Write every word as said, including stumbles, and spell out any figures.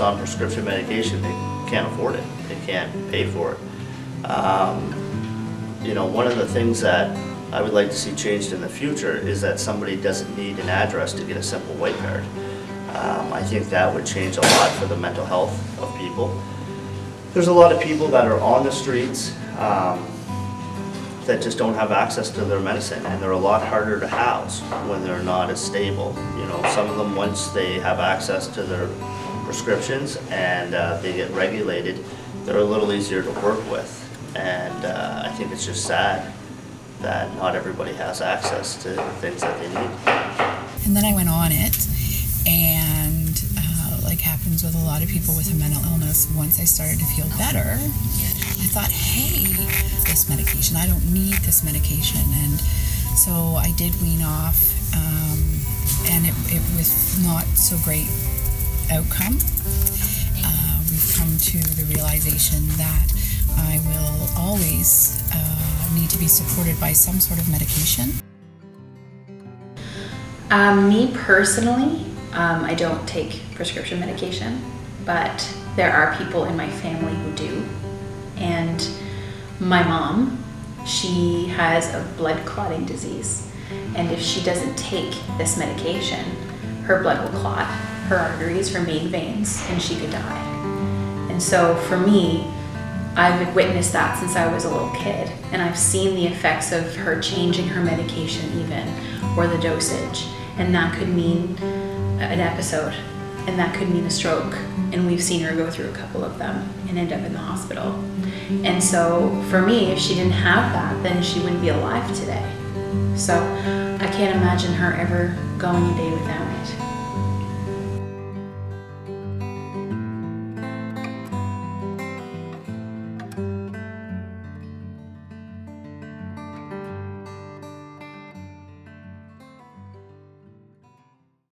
that's on prescription medication, they can't afford it. They can't pay for it. Um, you know, one of the things that I would like to see changed in the future is that somebody doesn't need an address to get a simple white card. Um, I think that would change a lot for the mental health of people. There's a lot of people that are on the streets um, that just don't have access to their medicine, and they're a lot harder to house when they're not as stable. You know, some of them, once they have access to their prescriptions and uh, they get regulated, they're a little easier to work with. And uh, I think it's just sad that not everybody has access to the things that they need. And then I went on it, and uh, like happens with a lot of people with a mental illness, once I started to feel better, I thought, hey, this medication, I don't need this medication. And so I did wean off, um, and it, it was not so great outcome. Uh, we've come to the realization that I will always uh, need to be supported by some sort of medication. Um, me personally, um, I don't take prescription medication, but there are people in my family who do. And my mom, she has a blood clotting disease, and if she doesn't take this medication, her blood will clot, her arteries, her main veins, and she could die. And so for me, I've witnessed that since I was a little kid, and I've seen the effects of her changing her medication even, or the dosage, and that could mean an episode, and that could mean a stroke, and we've seen her go through a couple of them and end up in the hospital. And so for me, if she didn't have that, then she wouldn't be alive today. So I can't imagine her ever going a day without it.